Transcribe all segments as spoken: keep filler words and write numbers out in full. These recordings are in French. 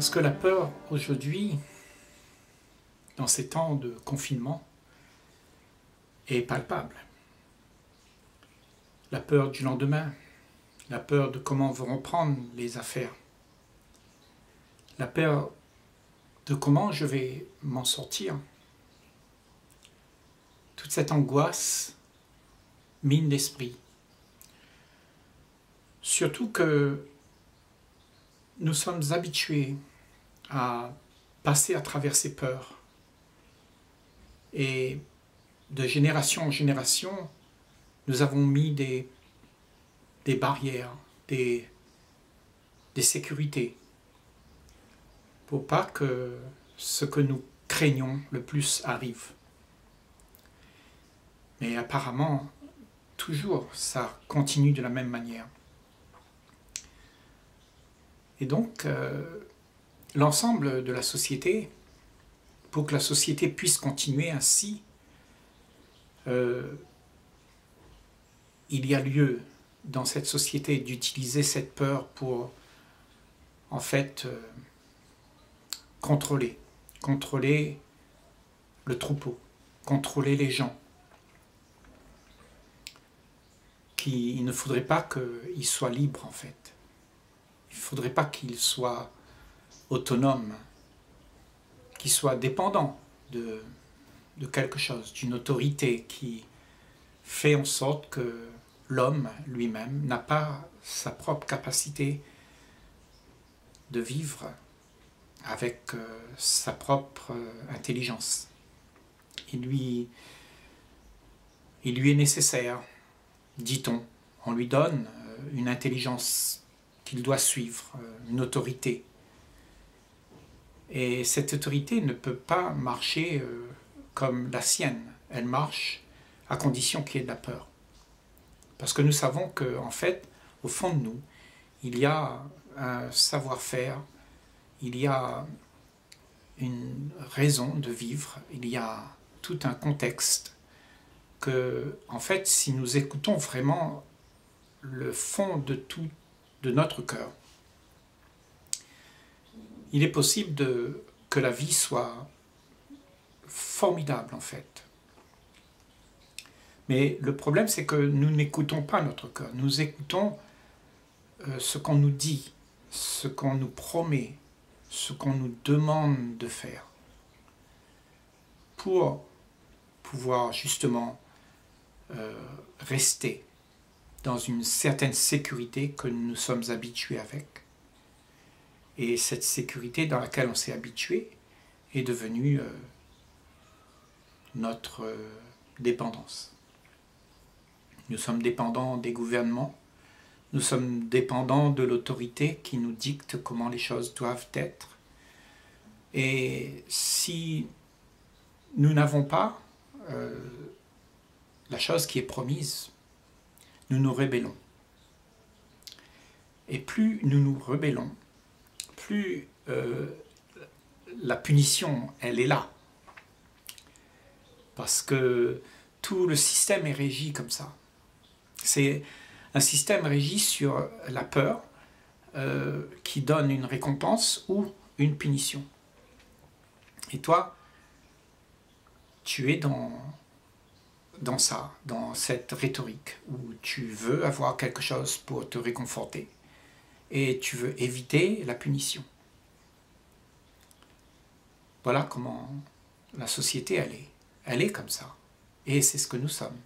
Parce que la peur, aujourd'hui, dans ces temps de confinement, est palpable. La peur du lendemain, la peur de comment vont reprendre les affaires, la peur de comment je vais m'en sortir. Toute cette angoisse mine l'esprit. Surtout que nous sommes habitués à passer à travers ces peurs. Et de génération en génération, nous avons mis des, des barrières, des, des sécurités, pour pas que ce que nous craignons le plus arrive. Mais apparemment, toujours, ça continue de la même manière. Et donc, euh, l'ensemble de la société, pour que la société puisse continuer ainsi, euh, il y a lieu dans cette société d'utiliser cette peur pour, en fait, euh, contrôler. Contrôler le troupeau, contrôler les gens. Qui, il ne faudrait pas qu'ils soient libres, en fait. Il ne faudrait pas qu'ils soient autonomes, qu'ils soient dépendants de, de quelque chose, d'une autorité qui fait en sorte que l'homme lui-même n'a pas sa propre capacité de vivre avec euh, sa propre euh, intelligence. Il lui, il lui est nécessaire, dit-on, on lui donne euh, une intelligence qu'il doit suivre, euh, une autorité. Et cette autorité ne peut pas marcher euh, comme la sienne. Elle marche à condition qu'il y ait de la peur. Parce que nous savons qu'en fait, au fond de nous, il y a un savoir-faire, il y a une raison de vivre, il y a tout un contexte que, en fait, si nous écoutons vraiment le fond de tout, de notre cœur, il est possible de, que la vie soit formidable, en fait. Mais le problème, c'est que nous n'écoutons pas notre cœur. Nous écoutons euh, ce qu'on nous dit, ce qu'on nous promet, ce qu'on nous demande de faire pour pouvoir justement euh, rester dans une certaine sécurité que nous sommes habitués avec. Et cette sécurité dans laquelle on s'est habitué est devenue euh, notre euh, dépendance. Nous sommes dépendants des gouvernements, nous sommes dépendants de l'autorité qui nous dicte comment les choses doivent être. Et si nous n'avons pas euh, la chose qui est promise, nous nous rébellons. Et plus nous nous rebellons, plus euh, la punition, elle est là. Parce que tout le système est régi comme ça. C'est un système régi sur la peur euh, qui donne une récompense ou une punition. Et toi, tu es dans, dans ça, dans cette rhétorique où tu veux avoir quelque chose pour te réconforter et tu veux éviter la punition. Voilà comment la société, elle est. Elle est comme ça. Et c'est ce que nous sommes.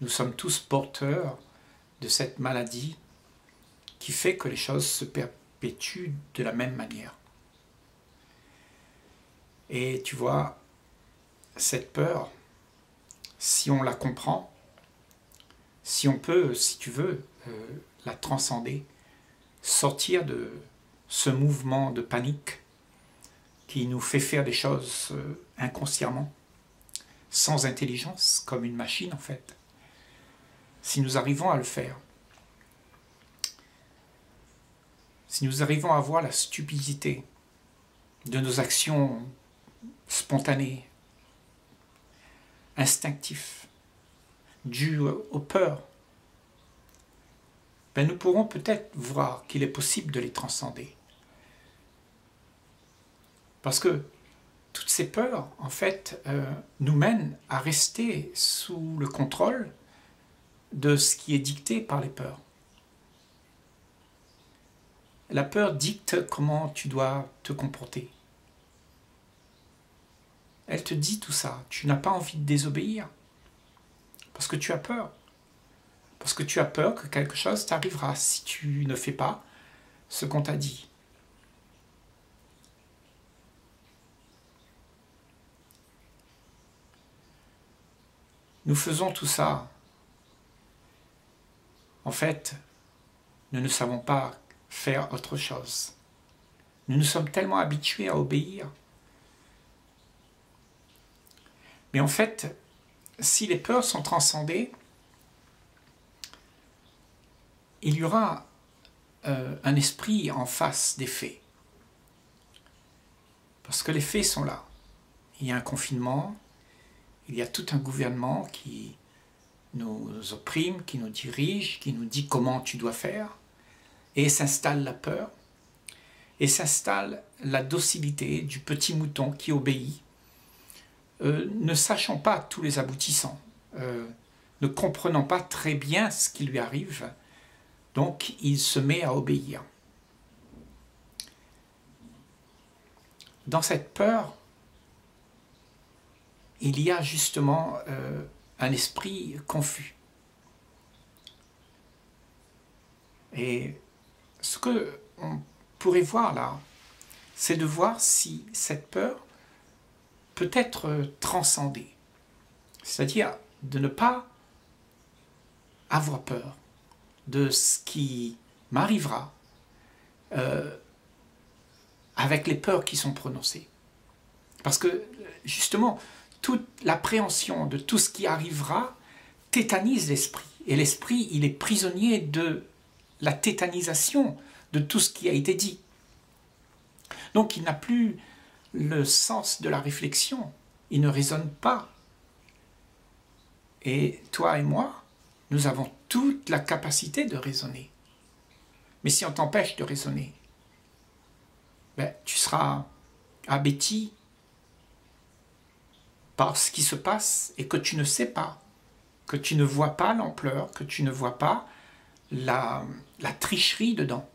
Nous sommes tous porteurs de cette maladie qui fait que les choses se perpétuent de la même manière. Et tu vois, cette peur, si on la comprend, si on peut, si tu veux, euh, la transcender, sortir de ce mouvement de panique qui nous fait faire des choses euh, inconsciemment, sans intelligence, comme une machine en fait, si nous arrivons à le faire, si nous arrivons à voir la stupidité de nos actions spontanées, instinctives, dues aux peurs, ben nous pourrons peut-être voir qu'il est possible de les transcender. Parce que toutes ces peurs, en fait, euh, nous mènent à rester sous le contrôle de ce qui est dicté par les peurs. La peur dicte comment tu dois te comporter. Elle te dit tout ça. Tu n'as pas envie de désobéir parce que tu as peur. Parce que tu as peur que quelque chose t'arrivera si tu ne fais pas ce qu'on t'a dit. Nous faisons tout ça. En fait, nous ne savons pas faire autre chose. Nous nous sommes tellement habitués à obéir. Mais en fait, si les peurs sont transcendées, il y aura euh, un esprit en face des faits. Parce que les faits sont là. Il y a un confinement, il y a tout un gouvernement qui nous opprime, qui nous dirige, qui nous dit comment tu dois faire. Et s'installe la peur, et s'installe la docilité du petit mouton qui obéit, euh, ne sachant pas tous les aboutissants, euh, ne comprenant pas très bien ce qui lui arrive, donc il se met à obéir. Dans cette peur, il y a justement euh, un esprit confus. Et ce que on pourrait voir là, c'est de voir si cette peur peut être transcendée. C'est-à-dire de ne pas avoir peur de ce qui m'arrivera euh, avec les peurs qui sont prononcées. Parce que justement, toute l'appréhension de tout ce qui arrivera tétanise l'esprit. Et l'esprit, il est prisonnier de la tétanisation de tout ce qui a été dit. Donc il n'a plus le sens de la réflexion, il ne raisonne pas. Et toi et moi, nous avons toute la capacité de raisonner. Mais si on t'empêche de raisonner, ben, tu seras abéti par ce qui se passe et que tu ne sais pas, que tu ne vois pas l'ampleur, que tu ne vois pas La, la tricherie dedans.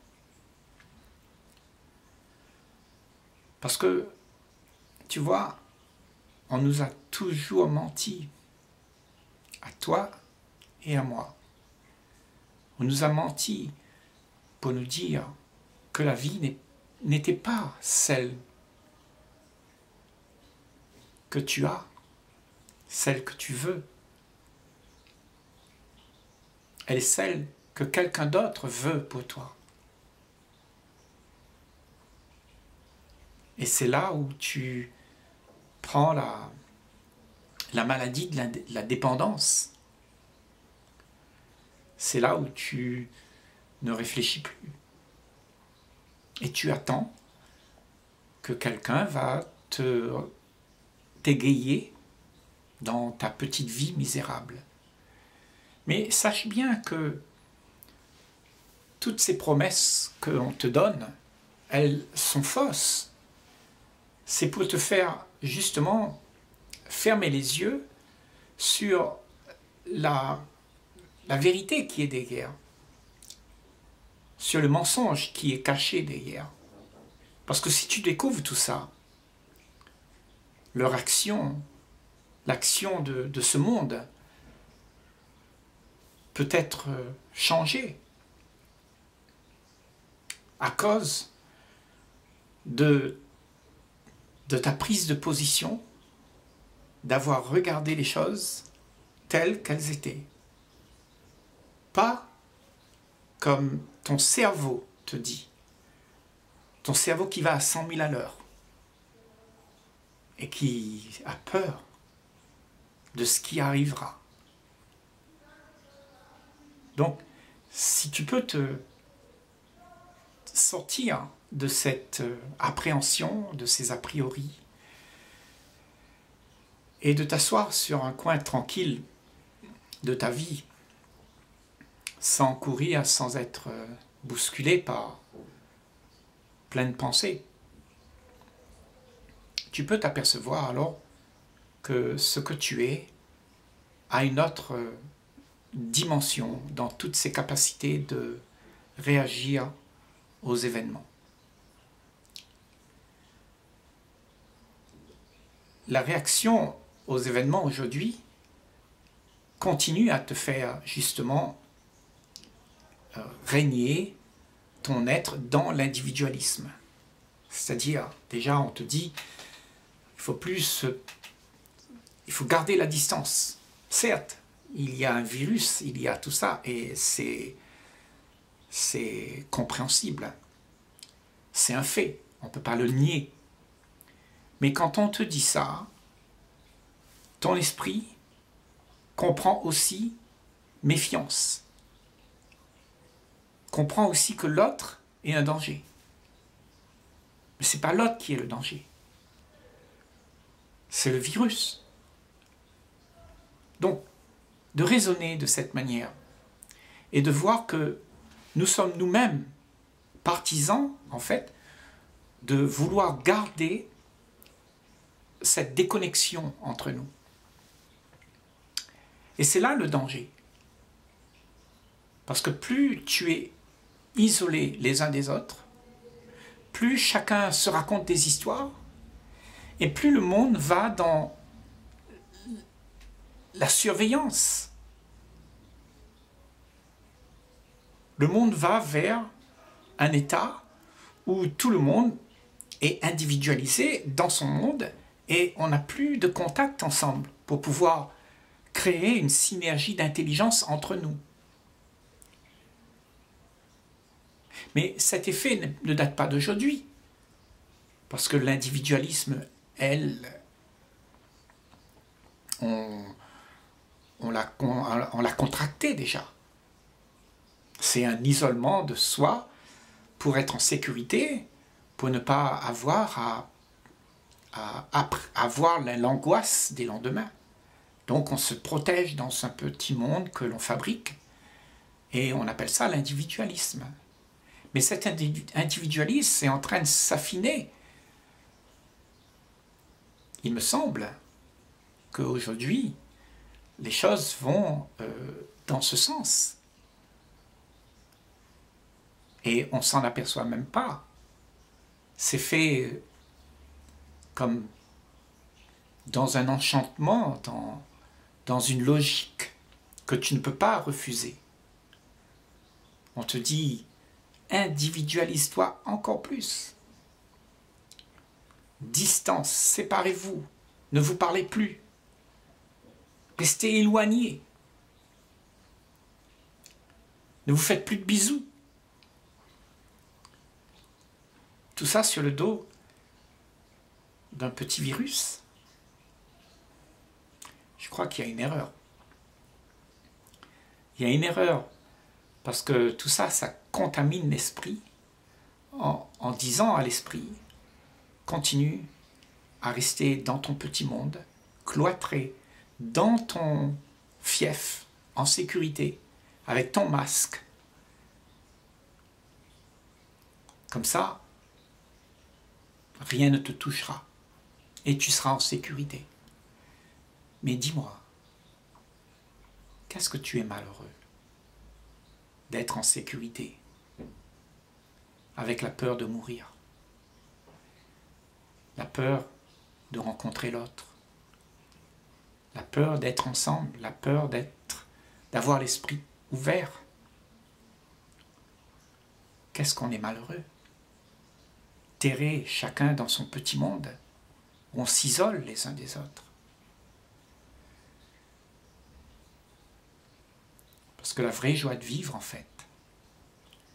Parce que, tu vois, on nous a toujours menti, à toi et à moi. On nous a menti pour nous dire que la vie n'était pas celle que tu as, celle que tu veux. Elle est celle que quelqu'un d'autre veut pour toi. Et c'est là où tu prends la, la maladie de la, la dépendance. C'est là où tu ne réfléchis plus. Et tu attends que quelqu'un va te t'égayer dans ta petite vie misérable. Mais sache bien que toutes ces promesses que l'on te donne, elles sont fausses. C'est pour te faire justement fermer les yeux sur la, la vérité qui est derrière, sur le mensonge qui est caché derrière. Parce que si tu découvres tout ça, leur action, l'action de, de ce monde peut être changée à cause de, de ta prise de position, d'avoir regardé les choses telles qu'elles étaient. Pas comme ton cerveau te dit. Ton cerveau qui va à cent mille à l'heure et qui a peur de ce qui arrivera. Donc, si tu peux te sortir de cette appréhension, de ces a priori, et de t'asseoir sur un coin tranquille de ta vie, sans courir, sans être bousculé par plein de pensées. tu peux t'apercevoir alors que ce que tu es a une autre dimension dans toutes ses capacités de réagir aux événements. La réaction aux événements aujourd'hui continue à te faire justement régner ton être dans l'individualisme. C'est-à-dire, déjà on te dit, il faut plus, il faut garder la distance. Certes, il y a un virus, il y a tout ça, et c'est c'est compréhensible. C'est un fait, on ne peut pas le nier. Mais quand on te dit ça, ton esprit comprend aussi méfiance. Comprend aussi que l'autre est un danger. Mais ce n'est pas l'autre qui est le danger. C'est le virus. Donc, de raisonner de cette manière et de voir que nous sommes nous-mêmes partisans, en fait, de vouloir garder cette déconnexion entre nous. Et c'est là le danger. Parce que plus tu es isolé les uns des autres, plus chacun se raconte des histoires, et plus le monde va dans la surveillance. Le monde va vers un état où tout le monde est individualisé dans son monde et on n'a plus de contact ensemble pour pouvoir créer une synergie d'intelligence entre nous. Mais cet effet ne date pas d'aujourd'hui, parce que l'individualisme, elle, on, on l'a on, on l'a contracté déjà. C'est un isolement de soi pour être en sécurité, pour ne pas avoir à, à, à, à avoir l'angoisse des lendemains. Donc on se protège dans un petit monde que l'on fabrique et on appelle ça l'individualisme. Mais cet individualisme est en train de s'affiner. Il me semble qu'aujourd'hui, les choses vont euh, dans ce sens. Et on ne s'en aperçoit même pas. C'est fait comme dans un enchantement, dans, dans une logique que tu ne peux pas refuser. On te dit, individualise-toi encore plus. Distance, séparez-vous, ne vous parlez plus. Restez éloignés. Ne vous faites plus de bisous. Tout ça sur le dos d'un petit virus. Je crois qu'il y a une erreur. Il y a une erreur parce que tout ça, ça contamine l'esprit en, en disant à l'esprit, continue à rester dans ton petit monde, cloîtré, dans ton fief, en sécurité, avec ton masque. Comme ça, rien ne te touchera et tu seras en sécurité. Mais dis-moi, qu'est-ce que tu es malheureux d'être en sécurité avec la peur de mourir, la peur de rencontrer l'autre, la peur d'être ensemble, la peur d'être, d'avoir l'esprit ouvert. Qu'est-ce qu'on est malheureux? Serré chacun dans son petit monde, où on s'isole les uns des autres. Parce que la vraie joie de vivre, en fait,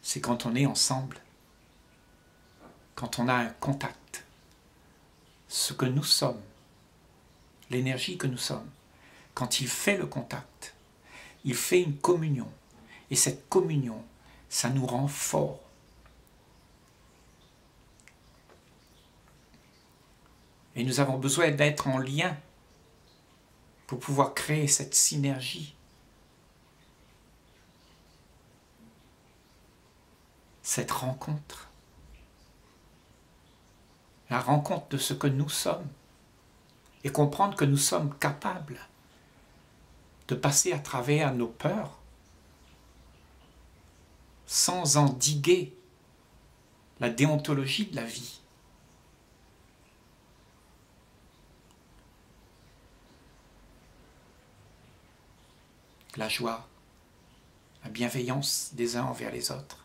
c'est quand on est ensemble, quand on a un contact, ce que nous sommes, l'énergie que nous sommes, quand il fait le contact, il fait une communion, et cette communion, ça nous rend forts. Et nous avons besoin d'être en lien pour pouvoir créer cette synergie. Cette rencontre. la rencontre de ce que nous sommes et comprendre que nous sommes capables de passer à travers nos peurs sans endiguer la déontologie de la vie. La joie, la bienveillance des uns envers les autres.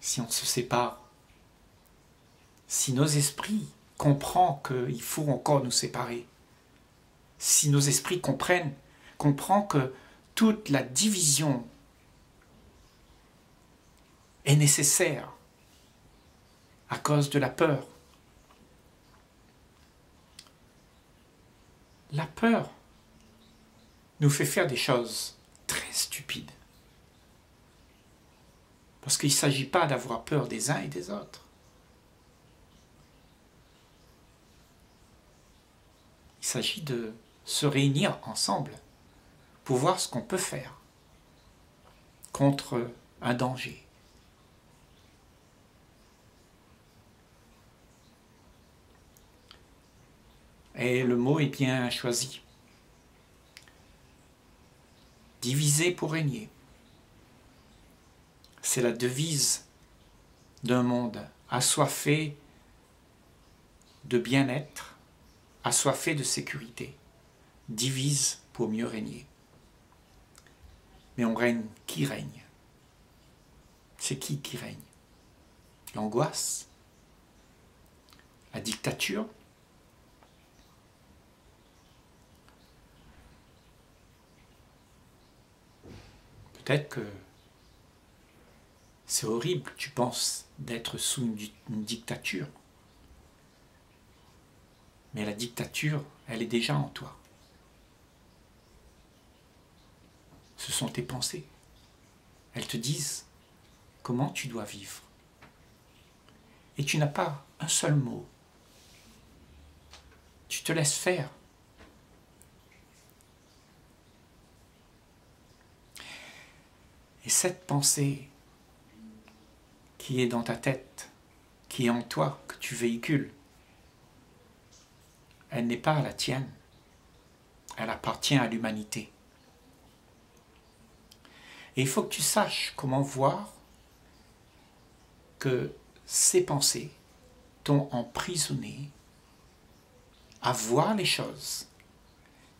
Si on se sépare, si nos esprits comprennent qu'il faut encore nous séparer, si nos esprits comprennent, comprennent que toute la division est nécessaire à cause de la peur. La peur nous fait faire des choses très stupides. Parce qu'il ne s'agit pas d'avoir peur des uns et des autres. Il s'agit de se réunir ensemble pour voir ce qu'on peut faire contre un danger. Et le mot est bien choisi. Diviser pour régner. C'est la devise d'un monde assoiffé de bien-être, assoiffé de sécurité. Divise pour mieux régner. Mais on règne, qui règne? C'est qui qui règne? L'angoisse? La dictature? Peut-être que c'est horrible, tu penses, d'être sous une, une dictature. Mais la dictature, elle est déjà en toi. Ce sont tes pensées. Elles te disent comment tu dois vivre. Et tu n'as pas un seul mot. Tu te laisses faire. Et cette pensée qui est dans ta tête, qui est en toi, que tu véhicules, elle n'est pas la tienne, elle appartient à l'humanité. Et il faut que tu saches comment voir que ces pensées t'ont emprisonné à voir les choses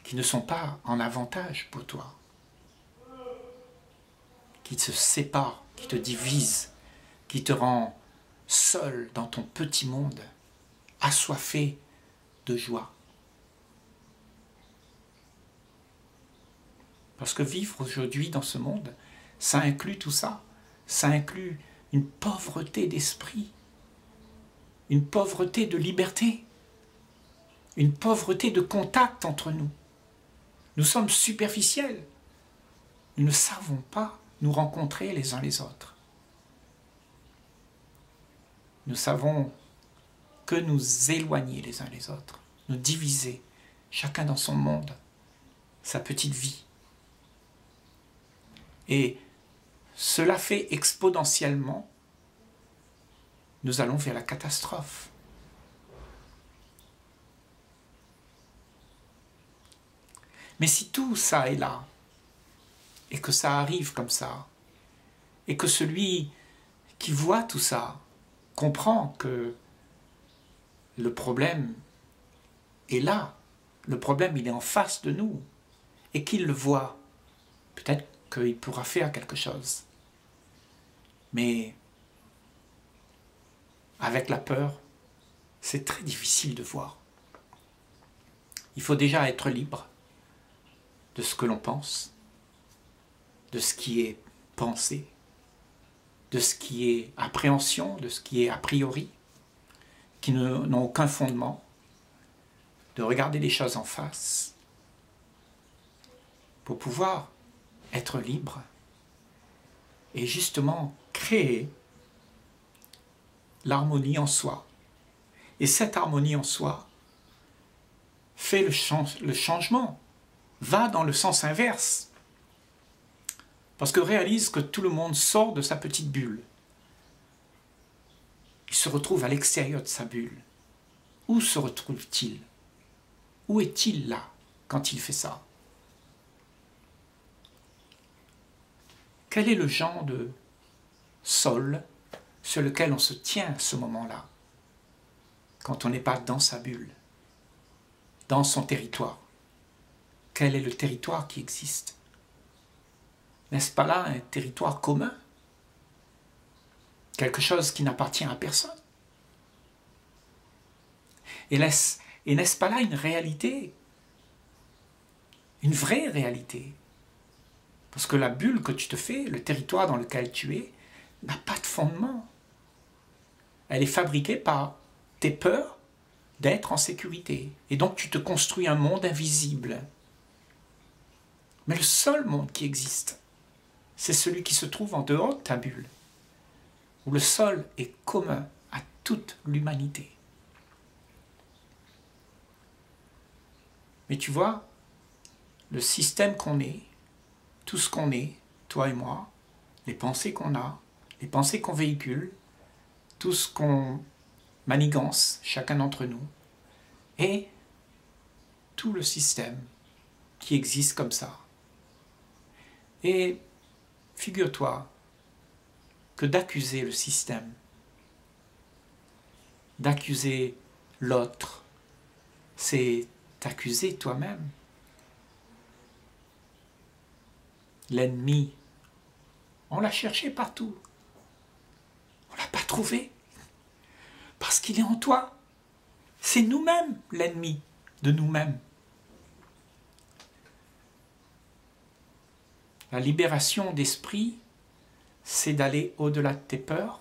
qui ne sont pas en avantage pour toi, qui te séparent, qui te divisent, qui te rend seul dans ton petit monde, assoiffé de joie. Parce que vivre aujourd'hui dans ce monde, ça inclut tout ça. Ça inclut une pauvreté d'esprit, une pauvreté de liberté, une pauvreté de contact entre nous. Nous sommes superficiels. Nous ne savons pas nous rencontrer les uns les autres. Nous savons que nous éloigner les uns les autres, nous diviser, chacun dans son monde, sa petite vie. Et cela fait exponentiellement, nous allons vers la catastrophe. Mais si tout ça est là, et que ça arrive comme ça, et que celui qui voit tout ça comprend que le problème est là, le problème il est en face de nous, et qu'il le voit, peut-être qu'il pourra faire quelque chose. Mais avec la peur, c'est très difficile de voir. Il faut déjà être libre de ce que l'on pense, de ce qui est pensée, de ce qui est appréhension, de ce qui est a priori, qui n'ont aucun fondement, de regarder les choses en face, pour pouvoir être libre et justement créer l'harmonie en soi. Et cette harmonie en soi fait le, change, le changement, va dans le sens inverse. Parce que réalise que tout le monde sort de sa petite bulle. Il se se retrouve à l'extérieur de sa bulle. Où se retrouve-t-il? Où est-il là quand il fait ça? Quel est le genre de sol sur lequel on se tient à ce moment-là, quand on n'est pas dans sa bulle, dans son territoire? Quel est le territoire qui existe? N'est-ce pas là un territoire commun? Quelque chose qui n'appartient à personne? Et n'est-ce pas là une réalité? Une vraie réalité? Parce que la bulle que tu te fais, le territoire dans lequel tu es, n'a pas de fondement. Elle est fabriquée par tes peurs d'être en sécurité. Et donc tu te construis un monde invisible. Mais le seul monde qui existe, c'est celui qui se trouve en dehors de ta bulle, où le sol est commun à toute l'humanité. Mais tu vois, le système qu'on est, tout ce qu'on est, toi et moi, les pensées qu'on a, les pensées qu'on véhicule, tout ce qu'on manigance, chacun d'entre nous, et tout le système qui existe comme ça. Et figure-toi que d'accuser le système, d'accuser l'autre, c'est t'accuser toi-même. L'ennemi, on l'a cherché partout. On ne l'a pas trouvé. Parce qu'il est en toi. C'est nous-mêmes l'ennemi de nous-mêmes. La libération d'esprit, c'est d'aller au-delà de tes peurs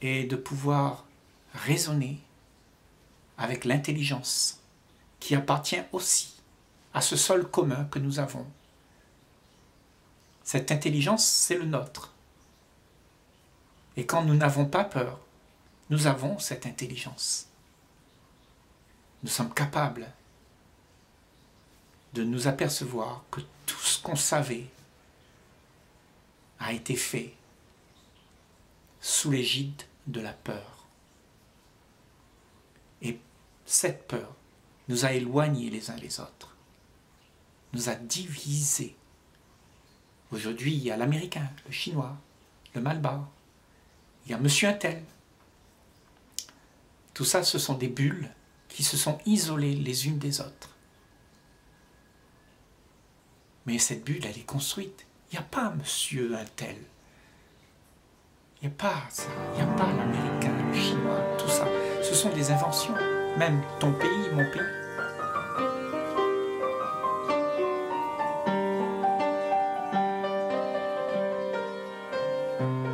et de pouvoir raisonner avec l'intelligence qui appartient aussi à ce sol commun que nous avons. Cette intelligence, c'est le nôtre. Et quand nous n'avons pas peur, nous avons cette intelligence. Nous sommes capables de nous apercevoir que tout ce qu'on savait a été fait sous l'égide de la peur. Et cette peur nous a éloignés les uns les autres, nous a divisés. Aujourd'hui, il y a l'américain, le chinois, le malbar, il y a monsieur Intel. Tout ça, ce sont des bulles qui se sont isolées les unes des autres. Mais cette bulle, elle est construite. Il n'y a pas monsieur Intel. Il n'y a pas ça. Il n'y a pas l'américain, le chinois, tout ça. Ce sont des inventions. Même ton pays, mon pays. Thank you.